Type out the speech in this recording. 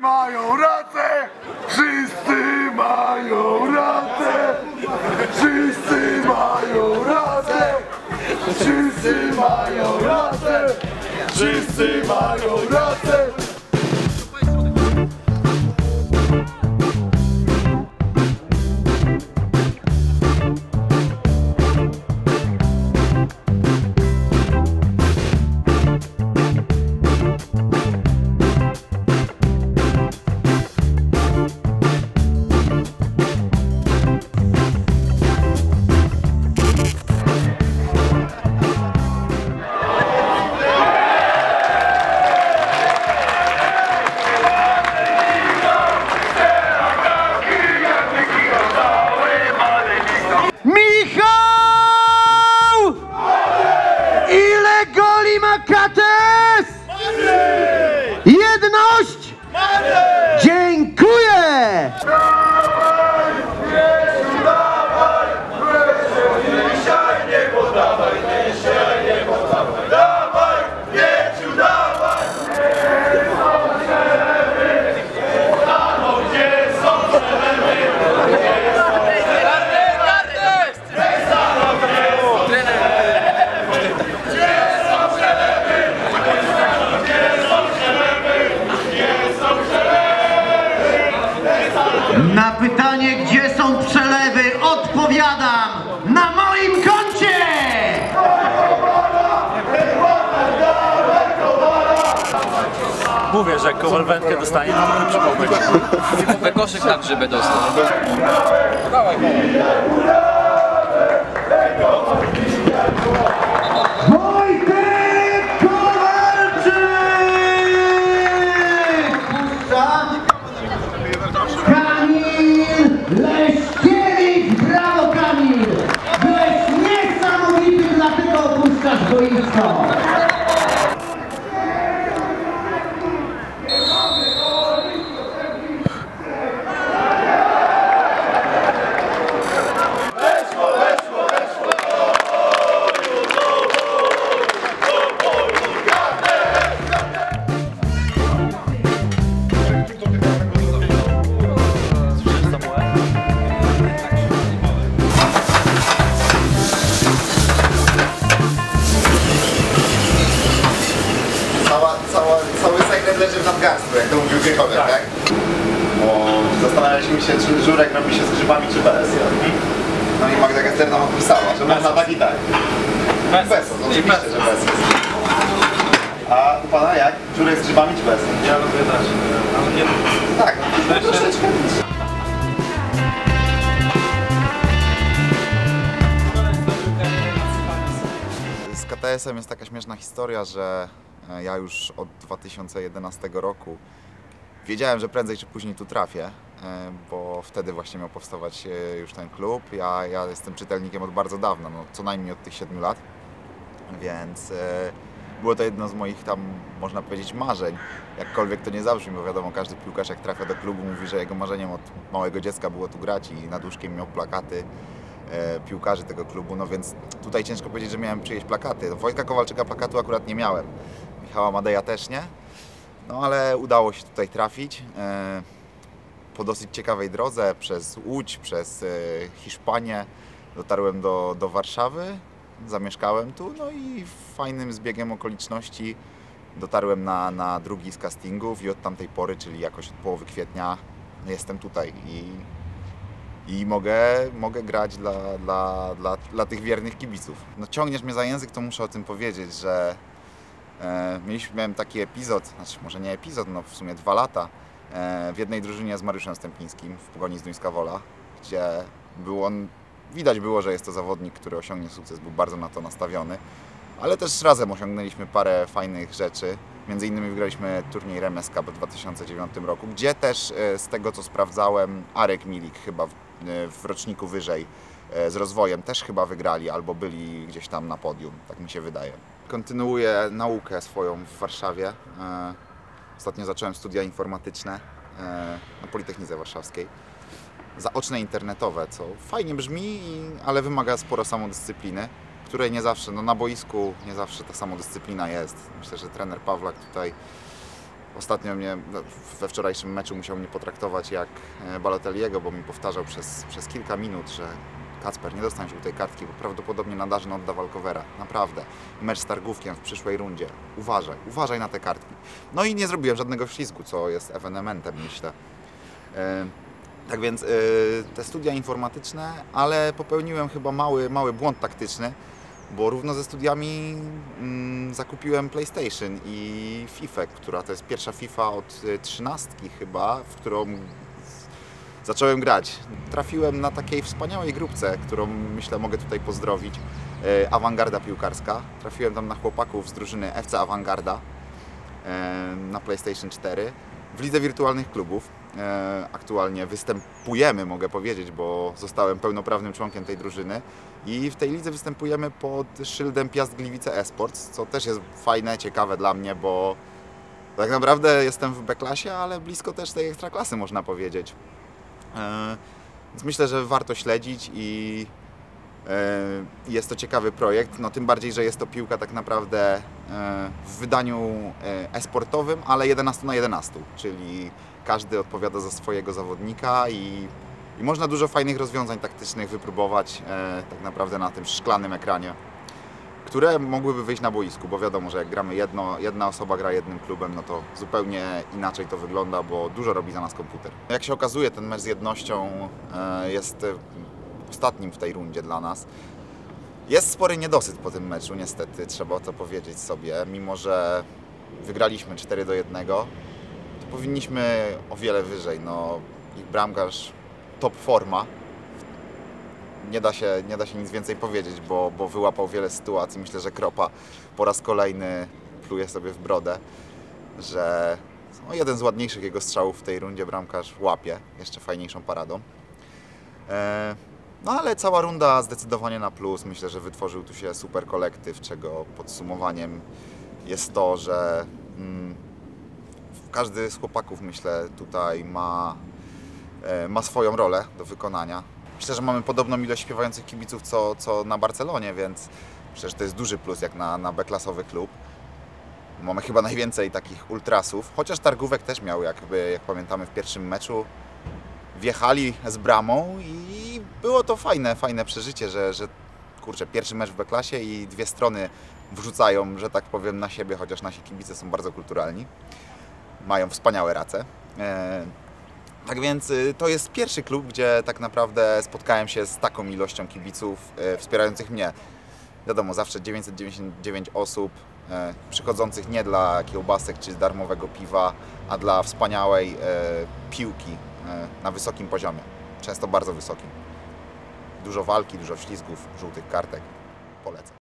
Mają rację! Wszyscy mają rację! Wszyscy mają rację! Wszyscy mają rację! Wszyscy mają rację! Jedność! Madej! Dziękuję! Dawaj, Wiesiu, dawaj! Wiesiu, dzisiaj nie podawaj! Dawaj, Wiesiu, dawaj! Gdzie są szeremy? Gdzie są szeremy? Gdzie są szeremy? Gdzie są szeremy? Na pytanie, gdzie są przelewy, odpowiadam na moim koncie! Mówię, że Kowal wędkę dostanie, to nie przypomnę. Koszyk na grzybę dostał. Wojtek Kowalczyk! Leszkiewicz, brawo Kamil! Byłeś niesamowity, dlatego opuszczasz boisko! Leży w nadgarstku, jak to mówił Grychowiec, tak? Bo zastanawialiśmy się, czy żurek robi się z grzybami, czy bez. No i Magda Gasterna opisała, że można tak i tak. Bez, oczywiście, że bez. A u pana jak? Żurek z grzybami, czy bez? Ja lubię też. Ale nie lubię. Tak, no, troszeczkę. Z KTS-em jest taka śmieszna historia, że ja już od 2011 roku wiedziałem, że prędzej czy później tu trafię, bo wtedy właśnie miał powstawać już ten klub. Ja jestem czytelnikiem od bardzo dawna, no co najmniej od tych 7 lat, więc było to jedno z moich tam, można powiedzieć, marzeń. Jakkolwiek to nie zabrzmi, bo wiadomo, każdy piłkarz jak trafia do klubu mówi, że jego marzeniem od małego dziecka było tu grać i nad łóżkiem miał plakaty piłkarzy tego klubu, no więc tutaj ciężko powiedzieć, że miałem czyjeś plakaty. Wojtka Kowalczyka plakatu akurat nie miałem. Michała Madeja też nie, no ale udało się tutaj trafić po dosyć ciekawej drodze, przez Łódź, przez Hiszpanię dotarłem do Warszawy, zamieszkałem tu, no i fajnym zbiegiem okoliczności dotarłem na drugi z castingów i od tamtej pory, czyli jakoś od połowy kwietnia jestem tutaj i mogę grać dla tych wiernych kibiców. No ciągniesz mnie za język, to muszę o tym powiedzieć, że miałem taki epizod, znaczy może nie epizod, no w sumie 2 lata w jednej drużynie z Mariuszem Stępińskim w Pogoni Zduńska Wola, gdzie był on, widać było, że jest to zawodnik, który osiągnie sukces, był bardzo na to nastawiony, ale też razem osiągnęliśmy parę fajnych rzeczy, między innymi wygraliśmy turniej Remes Cup w 2009 roku, gdzie też z tego co sprawdzałem Arek Milik chyba w roczniku wyżej z rozwojem też chyba wygrali albo byli gdzieś tam na podium, tak mi się wydaje. Kontynuuję naukę swoją w Warszawie. Ostatnio zacząłem studia informatyczne na Politechnice Warszawskiej. Zaoczne internetowe, co fajnie brzmi, ale wymaga sporo samodyscypliny, której nie zawsze, no na boisku nie zawsze ta samodyscyplina jest. Myślę, że trener Pawlak tutaj Ostatnio mnie we wczorajszym meczu musiał mnie potraktować jak Balotelliego, bo mi powtarzał przez kilka minut, że Kacper, nie dostań się do tej kartki, bo prawdopodobnie nadarzy odda walkowera. Naprawdę. Mecz z Targówkiem w przyszłej rundzie. Uważaj, uważaj na te kartki. No i nie zrobiłem żadnego wślizgu, co jest ewenementem, myślę. Tak więc te studia informatyczne, ale popełniłem chyba mały błąd taktyczny, bo równo ze studiami zakupiłem PlayStation i FIFA, która to jest pierwsza FIFA od 13 chyba, w którą zacząłem grać. Trafiłem na takiej wspaniałej grupce, którą myślę mogę tutaj pozdrowić, Awangarda piłkarska. Trafiłem tam na chłopaków z drużyny FC Awangarda na PlayStation 4 w Lidze Wirtualnych Klubów. Aktualnie występujemy, mogę powiedzieć, bo zostałem pełnoprawnym członkiem tej drużyny i w tej lidze występujemy pod szyldem Piast Gliwice Esports, co też jest fajne, ciekawe dla mnie, bo tak naprawdę jestem w B-klasie, ale blisko też tej ekstraklasy, można powiedzieć. Więc myślę, że warto śledzić i jest to ciekawy projekt, no tym bardziej, że jest to piłka tak naprawdę w wydaniu e-sportowym, ale 11 na 11, czyli każdy odpowiada za swojego zawodnika i można dużo fajnych rozwiązań taktycznych wypróbować tak naprawdę na tym szklanym ekranie, które mogłyby wyjść na boisku, bo wiadomo, że jak gramy jedna osoba gra jednym klubem, no to zupełnie inaczej to wygląda, bo dużo robi za nas komputer. Jak się okazuje, ten mecz z Jednością jest ostatnim w tej rundzie dla nas. Jest spory niedosyt po tym meczu, niestety, trzeba to powiedzieć sobie. Mimo że wygraliśmy 4-1, to powinniśmy o wiele wyżej. No, ich bramkarz top forma. Nie da się nic więcej powiedzieć, bo wyłapał wiele sytuacji. Myślę, że Kropa po raz kolejny pluje sobie w brodę, że no, jeden z ładniejszych jego strzałów w tej rundzie bramkarz łapie, jeszcze fajniejszą paradą. No ale cała runda zdecydowanie na plus. Myślę, że wytworzył tu się super kolektyw, czego podsumowaniem jest to, że każdy z chłopaków, myślę, tutaj ma swoją rolę do wykonania. Myślę, że mamy podobną ilość śpiewających kibiców co na Barcelonie, więc myślę, że to jest duży plus jak na B-klasowy klub. Mamy chyba najwięcej takich ultrasów, chociaż Targówek też miał, jak pamiętamy, w pierwszym meczu wjechali z bramą i było to fajne przeżycie, że kurczę, pierwszy mecz w B-klasie i dwie strony wrzucają, że tak powiem, na siebie, chociaż nasi kibice są bardzo kulturalni. Mają wspaniałe race. Tak więc to jest pierwszy klub, gdzie tak naprawdę spotkałem się z taką ilością kibiców wspierających mnie. Wiadomo, zawsze 999 osób przychodzących nie dla kiełbasek czy darmowego piwa, a dla wspaniałej piłki na wysokim poziomie. Często bardzo wysokim. Dużo walki, dużo wślizgów, żółtych kartek. Polecam.